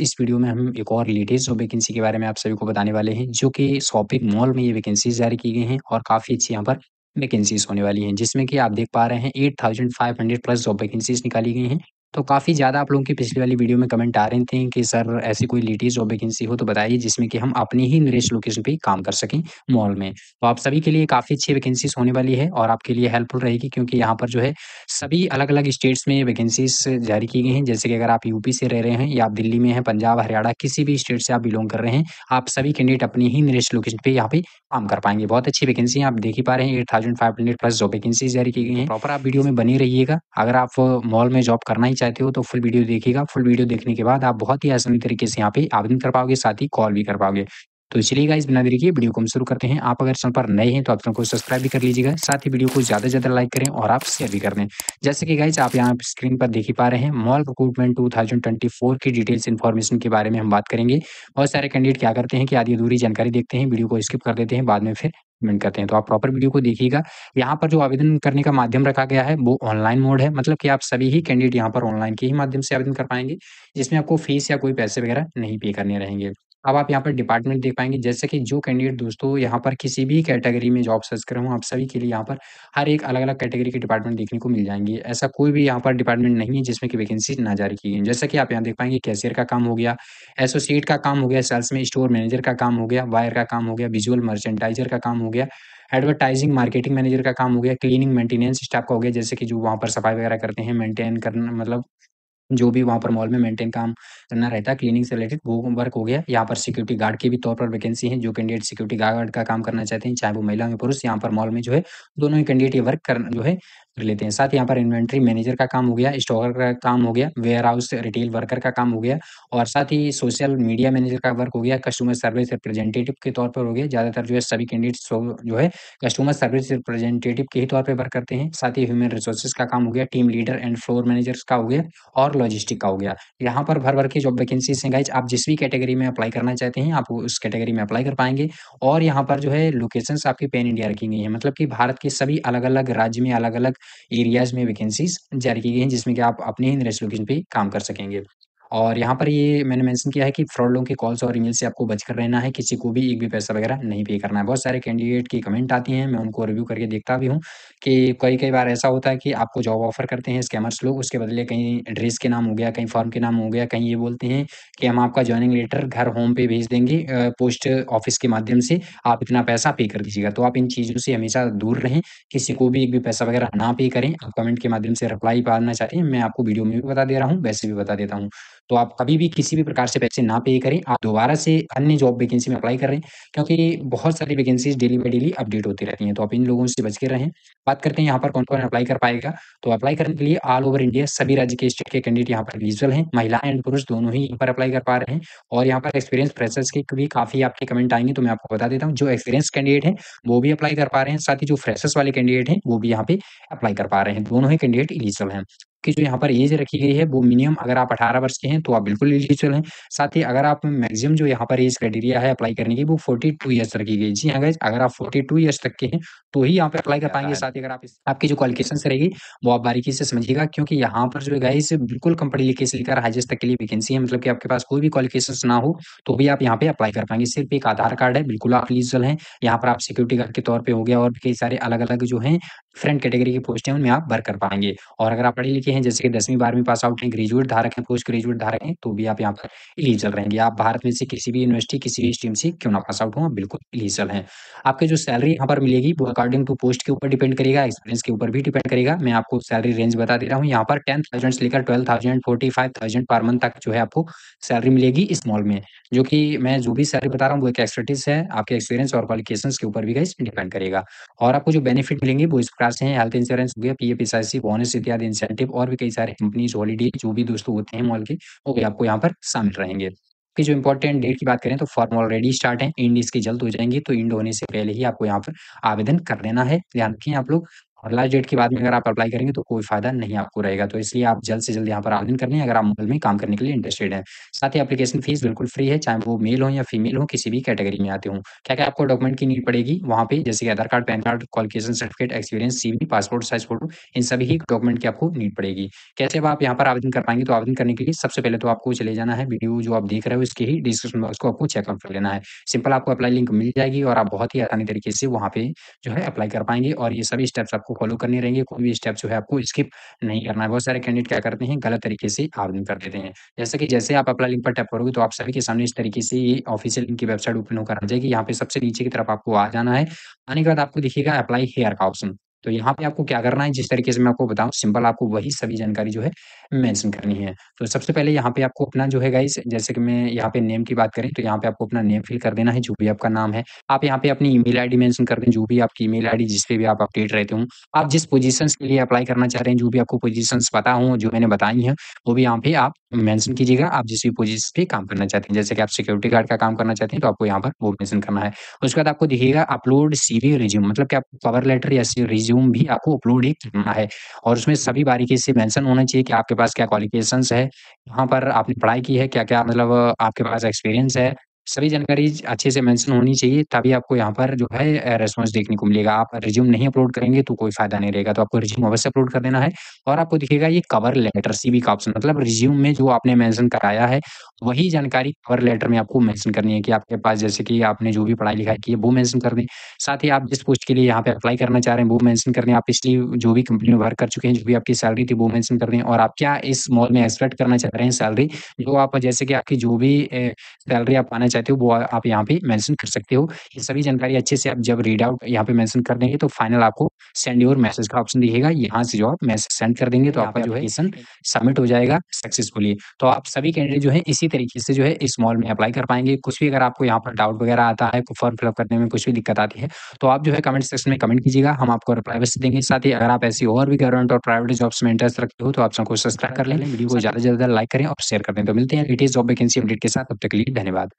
इस वीडियो में हम एक और लेटेस्ट वैकेंसी के बारे में आप सभी को बताने वाले हैं, जो कि शॉपिंग मॉल में ये वैकेंसीज जारी की गई हैं और काफ़ी अच्छी यहाँ पर वैकेंसीज होने वाली हैं, जिसमें कि आप देख पा रहे हैं 8500 प्लस जॉब वैकेंसीज निकाली गई हैं। तो काफ़ी ज़्यादा आप लोगों की पिछली वाली वीडियो में कमेंट आ रहे थे कि सर ऐसी कोई लेटेस्ट जॉब वैकेंसी हो तो बताइए, जिसमें कि हम अपनी ही नियरेस्ट लोकेशन पे काम कर सकें मॉल में। तो आप सभी के लिए काफ़ी अच्छी वैकेंसीज होने वाली है और आपके लिए हेल्पफुल रहेगी, क्योंकि यहाँ पर जो है सभी अलग अलग स्टेट्स में वैकेंसीज जारी की गई हैं। जैसे कि अगर आप यूपी से रह रहे हैं या आप दिल्ली में हैं, पंजाब, हरियाणा, किसी भी स्टेट से आप बिलोंग कर रहे हैं, आप सभी कैंडिडेट अपनी ही नियरेस्ट लोकेशन पर यहाँ पे काम कर पाएंगे। बहुत अच्छी वैकेंसी आप देख ही पा रहे हैं, 8500 प्लस जॉब वैकेंसीज जारी की गई हैं। प्रॉपर आप वीडियो में बने रहिएगा। अगर आप मॉल में जॉब करना चाहते हो तो फुल वीडियो देखिएगा। फुल वीडियो देखने के बाद आप बहुत ही आसानी तरीके से यहाँ पे आवेदन कर पाओगे, साथ ही कॉल भी कर पाओगे। तो चलिए गाइस, बिना देरी किए वीडियो को हम शुरू करते हैं। आप अगर चैनल पर नए हैं तो आप चैनल को सब्सक्राइब भी कर लीजिएगा, साथ ही वीडियो को ज़्यादा से ज़्यादा लाइक करें और आप शेयर भी कर दें। जैसे कि गाइस आप यहाँ स्क्रीन पर देख ही पा रहे हैं, मॉल रिक्रूटमेंट 2024 की डिटेल्स इन्फॉर्मेशन के बारे में हम बात करेंगे। बहुत सारे कैंडिडेट क्या करते हैं कि आधी अधूरी जानकारी देखते हैं, वीडियो को स्किप कर देते हैं, बाद में फिर कमेंट करते हैं। तो आप प्रॉपर वीडियो को देखिएगा। यहाँ पर जो आवेदन करने का माध्यम रखा गया है वो ऑनलाइन मोड है, मतलब कि आप सभी ही कैंडिडेट यहाँ पर ऑनलाइन के ही माध्यम से आवेदन कर पाएंगे, जिसमें आपको फीस या कोई पैसे वगैरह नहीं पे करने रहेंगे। अब आप यहाँ पर डिपार्टमेंट देख पाएंगे। जैसे कि जो कैंडिडेट दोस्तों यहाँ पर किसी भी कैटेगरी में जॉब सर्च कर रहे हो, आप सभी के लिए यहाँ पर हर एक अलग अलग कैटेगरी के डिपार्टमेंट देखने को मिल जाएंगे। ऐसा कोई भी यहाँ पर डिपार्टमेंट नहीं है जिसमें कि वैकेंसी ना जारी की गई। जैसे कि आप यहाँ देख पाएंगे, कैशियर का काम हो गया, एसोसिएट का काम हो गया, सेल्स में स्टोर मैनेजर का काम हो गया, वायर का काम हो गया, विजुअल मर्चेंडाइजर का काम हो गया, एडवर्टाइजिंग मार्केटिंग मैनेजर का काम हो गया, क्लीनिंग मेंटेनेंस स्टाफ का हो गया, जैसे कि जो वहाँ पर सफाई वगैरह करते हैं, मेंटेन करना, मतलब जो भी वहाँ पर मॉल में मेंटेन काम करना रहता है, क्लीनिंग से रिलेटेड वो वर्क हो गया। यहाँ पर सिक्योरिटी गार्ड की भी तौर पर वैकेंसी है। जो कैंडिडेट सिक्योरिटी गार्ड का काम करना चाहते हैं, चाहे वो महिला या पुरुष, यहाँ पर मॉल में जो है दोनों ही कैंडिडेट ये वर्क करना जो है कर लेते हैं। साथ यहाँ पर इन्वेंट्री मैनेजर का काम हो गया, स्टॉकर का काम हो गया, वेयर हाउस रिटेल वर्कर का काम हो गया, और साथ ही सोशल मीडिया मैनेजर का वर्क हो गया, कस्टमर सर्विस रिप्रेजेंटेटिव के तौर पर हो गया। ज़्यादातर जो है सभी कैंडिडेट्स जो है कस्टमर सर्विस रिप्रेजेंटेटिव के ही तौर पर वर्क करते हैं। साथ ही ह्यूमन रिसोर्सेज का काम हो गया, team leader and floor managers का हो गया और लॉजिस्टिक का हो गया। यहाँ पर भर भर के जॉब वैकेंसीज हैं गाइज। आप जिस भी कैटेगरी में अप्लाई करना चाहते हैं आप उस कैटेगरी में अप्लाई कर पाएंगे। और यहाँ पर जो है लोकेशंस आपकी पैन इंडिया रखी गई है, मतलब कि भारत के सभी अलग अलग राज्य में अलग अलग एरियाज में वैकेंसीज जारी की गई हैं, जिसमें कि आप अपने ही नियरेस्ट लोकेशन पे काम कर सकेंगे। और यहाँ पर ये मैंने मेंशन किया है कि फ्रॉड लोगों के कॉल्स और ईमेल से आपको बचकर रहना है, किसी को भी एक भी पैसा वगैरह नहीं पे करना है। बहुत सारे कैंडिडेट की कमेंट आती हैं, मैं उनको रिव्यू करके देखता भी हूँ कि कई बार ऐसा होता है कि आपको जॉब ऑफर करते हैं स्कैमर्स लोग, उसके बदले कहीं एड्रेस के नाम हो गया, कहीं फॉर्म के नाम हो गया, कहीं ये बोलते हैं कि हम आपका ज्वाइनिंग लेटर घर होम पे भेज देंगे पोस्ट ऑफिस के माध्यम से, आप इतना पैसा पे कर दीजिएगा। तो आप इन चीज़ों से हमेशा दूर रहें, किसी को भी एक भी पैसा वगैरह ना पे करें। आप कमेंट के माध्यम से रिप्लाई पाना चाहते हैं, मैं आपको वीडियो में भी बता दे रहा हूँ, वैसे भी बता देता हूँ। तो आप कभी भी किसी भी प्रकार से पैसे ना पे करें। आप दोबारा से अन्य जॉब वैकेंसी में अप्लाई कर रहे हैं, क्योंकि बहुत सारी vacancies daily by daily update होती रहती हैं। तो आप इन लोगों से बच के रहें। बात करते हैं यहाँ पर कौन कौन अप्लाई कर पाएगा। तो अप्लाई करने के लिए ऑल ओवर इंडिया सभी राज्य के स्टेट के कैंडिडेट यहाँ पर एलिजिबल हैं। महिलाएं एंड पुरुष दोनों ही यहाँ पर अप्लाई कर पा रहे हैं। और यहाँ पर एक्सपीरियंस फ्रेशर्स के भी काफ़ी आपके कमेंट आएंगे, तो मैं आपको बता देता हूँ जो एक्सपीरियंस कैंडिडेट हैं वो भी अप्लाई कर पा रहे हैं, साथ ही जो फ्रेशर्स वाले कैंडिडेट हैं वो भी यहाँ पे अप्लाई कर पा रहे हैं। दोनों ही कैंडिडेट एलिजिबल हैं। कि जो यहाँ पर एज रखी गई है वो मिनिमम अगर आप 18 वर्ष के हैं तो आप बिल्कुल एलिजिबल हैं। साथ ही अगर आप मैक्सिमम जो यहाँ पर एज क्राइटेरिया है अप्लाई करने की वो 42 ईयर्स रखी गई। जी हाँ गाइस, अगर आप 42 ईयर्स तक के हैं तो ही यहाँ पर अप्लाई कर पाएंगे। साथ ही अगर आप आपकी जो क्वालिफिकेशंस रहेगी वो आप बारीकी से समझिएगा, क्योंकि यहाँ पर जो गाइस बिल्कुल कम पढ़े लिखे से लेकर हाईएस्ट तक के लिए वैकेंसी है, मतलब कि आपके पास कोई भी क्वालिफिकेशंस ना हो तो भी आप यहाँ पे अप्लाई कर पाएंगे। सिर्फ एक आधार कार्ड है, बिल्कुल आप एलिजिबल हैं। यहाँ पर आप सिक्योरिटी गार्ड के तौर पर हो गया और कई सारे अलग अलग जो है डिफरेंट कैटेगरी की पोस्ट हैं उनमें आप वर्क कर पाएंगे। और अगर आप पढ़े लिखे हैं, जैसे कि 10वीं 12वीं पास आउट हैं, ग्रेजुएट धारक हैं, पोस्ट ग्रेजुएट धारक हैं, तो भी आप यहाँ पर एलिजिबल रहेंगे। आप भारत में से किसी भी यूनिवर्सिटी किसी भी स्ट्रीम से क्यों ना पास आउट हो, आप बिल्कुल एलिजिबल हैं। आपके जो सैलरी यहाँ पर मिलेगी वो अकॉर्डिंग टू पोस्ट के ऊपर डिपेंड करेगा, एक्सपीरियंस के ऊपर भी डिपेंड करेगा। मैं आपको सैलरी रेंज बता दे रहा हूँ, यहाँ पर 10,000 से लेकर 12,000 45,000 पर मंथ तक जो है आपको सैलरी मिलेगी इस मॉल में। जो कि मैं जो भी सैलरी बता रहा हूँ वो एक एक्सपर्टीज है, आपके एक्सपीरियंस और क्वालिफिकेशन के ऊपर भी गाइस डिपेंड करेगा। और आपको जो बेनिफिट मिलेंगे वो इस प्रकार से हैं, हेल्थ इंश्योरेंस हो गया, पीएफ, एसआईसी, बोनस इत्यादि इंसेंटिव और भी कई सारे कंपनीज हॉलीडे जो भी दोस्तों होते हैं मॉल के वो भी आपको यहाँ पर शामिल रहेंगे। कि जो इंपॉर्टेंट डेट की बात करें तो फॉर्म ऑलरेडी स्टार्ट है, इंड इसकी जल्द हो जाएंगी, तो इंड होने से पहले ही आपको यहाँ पर आवेदन कर लेना है। ध्यान रखें आप लोग। और लास्ट डेट के बाद में अगर आप अप्लाई करेंगे तो कोई फायदा नहीं आपको रहेगा। तो इसलिए आप जल्द से जल्द यहाँ पर आवेदन करने अगर आप मुंबई में काम करने के लिए इंटरेस्टेड हैं। साथ ही एप्लीकेशन फीस बिल्कुल फ्री है, चाहे वो मेल हो या फीमेल हो, किसी भी कैटेगरी में आते हो। क्या क्या आपको डॉक्यूमेंट की नीड पड़ेगी वहाँ पे, जैसे कि Aadhaar card, PAN card, qualification certificate, experience, CV, passport size photo, इन सभी ही डॉक्यूमेंट की आपको नीड पड़ेगी। कैसे अब आप यहाँ पर आवेदन कर पाएंगे? तो आवेदन करने के लिए सबसे पहले तो आपको चले जाना है, वीडियो जो आप देख रहे हो इसके ही डिस्क्रिप्शन बॉक्स को आपको चेकआउट कर लेना है। सिंपल आपको अप्लाई लिंक मिल जाएगी और आप बहुत ही आसानी तरीके से वहाँ पे जो है अप्लाई कर पाएंगे और ये सभी स्टेप्स आपको फॉलो करने रहेंगे, कोई भी स्टेप जो है आपको स्किप नहीं करना है। बहुत सारे कैंडिडेट क्या करते हैं, गलत तरीके से आवेदन कर देते हैं। जैसे कि जैसे आप अप्लाई लिंक पर टैप करोगे तो आप सभी के सामने इस तरीके से ये ऑफिशियल लिंक की वेबसाइट ओपन होकर आ जाएगी। यहाँ पे सबसे नीचे की तरफ आपको आ जाना है। आने के बाद आपको दिखेगा अप्लाई हेयर का ऑप्शन। तो यहाँ पे आपको क्या करना है, जिस तरीके से मैं आपको बताऊं, सिंपल आपको वही सभी जानकारी जो है मेंशन करनी है। तो सबसे पहले यहाँ पे आपको अपना जो है गाइस, जैसे कि मैं यहाँ पे नेम की बात करें तो यहाँ पे आपको अपना नेम फिल कर देना है, जो भी आपका नाम है। आप यहाँ पे अपनी ईमेल आईडी मेंशन कर दें, जो भी आपकी ईमेल आईडी जिसपे भी आप अपडेट रहते हो। आप जिस पोजीशंस के लिए अप्लाई करना चाह रहे हैं, जो भी आपको पोजीशंस पता हो, जो मैंने बताई हैं, वो भी यहाँ पे आप मेंशन कीजिएगा। आप जिस भी पोजीशन पे काम करना चाहते हैं, जैसे कि आप सिक्योरिटी गार्ड का काम करना चाहते हैं तो आपको यहाँ पर वो मेंशन करना है। उसके बाद आपको दिखेगा अपलोड सीवी रिज्यूम, मतलब कि आपको कवर लेटर या रिज्यूम भी आपको अपलोड ही करना है और उसमें सभी बारीकी से मेंशन होना चाहिए कि आपके पास क्या क्वालिफिकेशंस है, यहाँ पर आपने पढ़ाई की है, क्या क्या मतलब आपके पास एक्सपीरियंस है, सभी जानकारी अच्छे से मेंशन होनी चाहिए। तभी आपको यहाँ पर जो है रेस्पॉन्स देखने को मिलेगा। आप रिज्यूम नहीं अपलोड करेंगे तो कोई फायदा नहीं रहेगा, तो आपको रिज्यूम अवश्य अपलोड कर देना है। और आपको दिखेगा ये कवर लेटर सीवी का ऑप्शन, मतलब रिज्यूम में जो आपने मेंशन कराया है वही जानकारी कवर लेटर में आपको मेंशन करनी है कि आपके पास जैसे कि आपने जो भी पढ़ाई लिखाई की है वो मेंशन कर दें। साथ ही आप जिस पोस्ट के लिए यहाँ पे अप्लाई करना चाह रहे हैं वो मेंशन कर दें। आप इसलिए जो भी कंपनी में वर्क कर चुके हैं, जो भी आपकी सैलरी थी वो मेंशन कर दें। और आप क्या इस मॉल में एक्सपेक्ट करना चाह रहे हैं सैलरी, जो आप जैसे कि आपकी जो भी सैलरी आप पाना चाहते हो वो आप यहाँ पे मेंशन कर सकते हो। ये सभी जानकारी अच्छे से आप जब रीड आउट यहाँ पे मेंशन कर देंगे तो फाइनल आपको सेंड योर मैसेज का ऑप्शन दिखेगा। यहाँ से जो आप मैसेज सेंड कर देंगे तो आपका जो है एप्लीकेशन सबमिट हो जाएगा सक्सेसफुली। तो आप सभी कैंडिडेट जो है इसी तरीके से जो है इस मॉल में अप्लाई कर पाएंगे। कुछ भी अगर आपको यहाँ पर डाउट वगैरह आता है, फॉर्म फिलअप करने में कुछ भी दिक्कत आती है तो आप जो है कमेंट सेक्शन में कमेंट कीजिएगा, हम आपको रिप्लाई अवश्य देंगे। साथ ही अगर आप ऐसी और भी गवर्नमेंट और प्राइवेट जॉब्स में इंटरेस्ट रखते हो तो आप सबको सब्सक्राइब कर लें, वीडियो को ज्यादा से ज्यादा लाइक करें और शेयर कर दें। तो मिलते हैं लेटेस्ट जॉब वैकेंसी अपडेट के साथ, तब तक के लिए धन्यवाद।